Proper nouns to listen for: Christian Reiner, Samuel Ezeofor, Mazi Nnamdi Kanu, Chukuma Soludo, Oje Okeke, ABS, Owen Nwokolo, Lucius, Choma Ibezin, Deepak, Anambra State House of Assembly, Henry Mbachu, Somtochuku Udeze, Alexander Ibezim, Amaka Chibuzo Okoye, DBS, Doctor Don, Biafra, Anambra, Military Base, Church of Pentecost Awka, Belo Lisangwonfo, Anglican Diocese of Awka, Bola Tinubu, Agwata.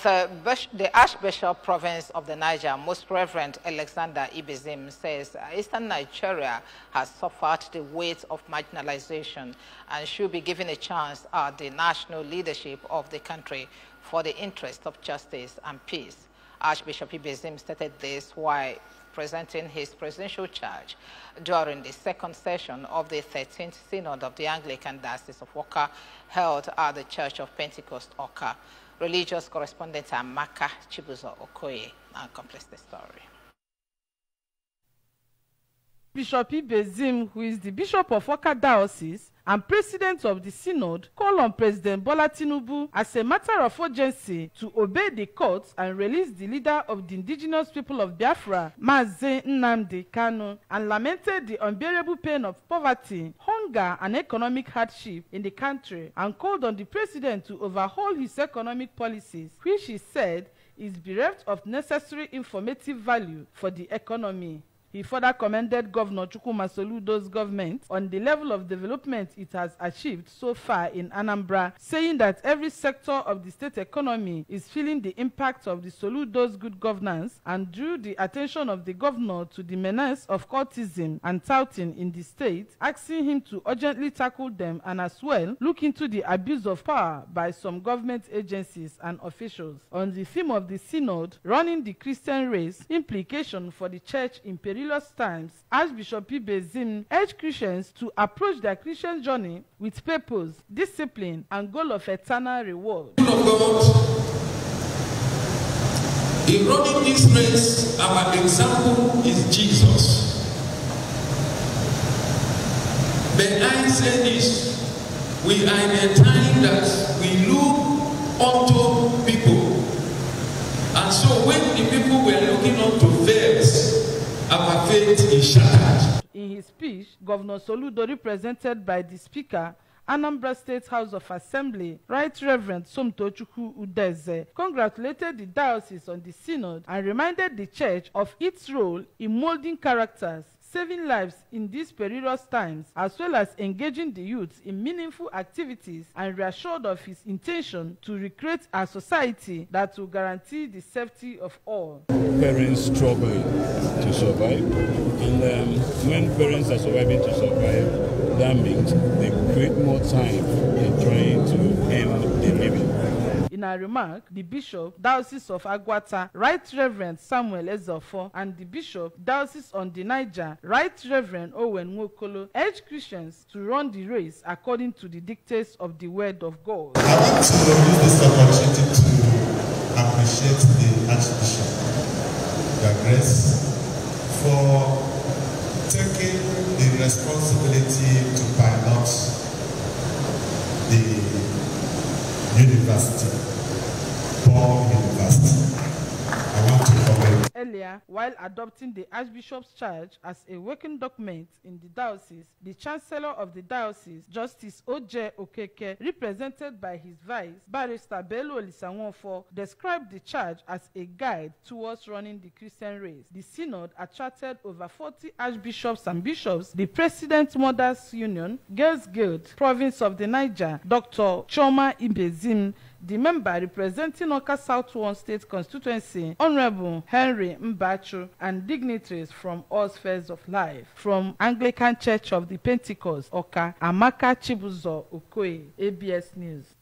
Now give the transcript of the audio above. The Archbishop Province of the Niger, Most Reverend Alexander Ibezim, says Eastern Nigeria has suffered the weight of marginalization and should be given a chance at the national leadership of the country for the interest of justice and peace. Archbishop Ibezim stated this while presenting his presidential charge during the second session of the 13th Synod of the Anglican Diocese of Awka, held at the Church of Pentecost Awka. Religious correspondent Amaka Chibuzo Okoye completes the story. Bishop Ibezim, who is the Bishop of Awka Diocese and President of the Synod, called on President Bola Tinubu as a matter of urgency to obey the courts and release the leader of the indigenous people of Biafra, Mazi Nnamdi Kanu, and lamented the unbearable pain of poverty, hunger, and economic hardship in the country, and called on the president to overhaul his economic policies, which he said is bereft of necessary informative value for the economy. He further commended Governor Chukuma Soludo's government on the level of development it has achieved so far in Anambra, saying that every sector of the state economy is feeling the impact of the Soludo's good governance, and drew the attention of the governor to the menace of cultism and touting in the state, asking him to urgently tackle them and as well look into the abuse of power by some government agencies and officials. On the theme of the synod, running the Christian race, implication for the church in perilous times, Archbishop Ibezim urged Christians to approach their Christian journey with purpose, discipline, and goal of eternal reward. In running this race, our example is Jesus. But I say this, we are in a time that we look unto people. And so when the people were looking unto theirs, our faith is shattered. In his speech, Governor Soludo, represented by the Speaker, Anambra State House of Assembly, Right Reverend Somtochuku Udeze, congratulated the diocese on the synod and reminded the church of its role in molding characters, saving lives in these perilous times, as well as engaging the youth in meaningful activities, and reassured of his intention to recreate a society that will guarantee the safety of all. Parents struggling to survive, and when parents are surviving to survive, that means they create more time in trying to end the living. In a remark, the Bishop, Diocese of Agwata, Right Reverend Samuel Ezeofor, and the Bishop, Diocese on the Niger, Right Reverend Owen Nwokolo, urged Christians to run the race according to the dictates of the Word of God. I want to use this opportunity to appreciate the Archbishop, the grace, for taking the responsibility to pilot the University. I want to comment. Earlier, while adopting the Archbishop's charge as a working document in the diocese, the Chancellor of the diocese, Justice Oje Okeke, represented by his vice, Barrister Belo Lisangwonfo, described the charge as a guide towards running the Christian race. The synod attracted over 40 archbishops and bishops, the President Mothers Union, Girls Guild, Province of the Niger, Dr. Choma Ibezin, the member representing Awka South 1 State Constituency, Honorable Henry Mbachu, and dignitaries from all spheres of life. From Anglican Church of the Pentecost, Awka, Amaka Chibuzo Okoye, ABS News.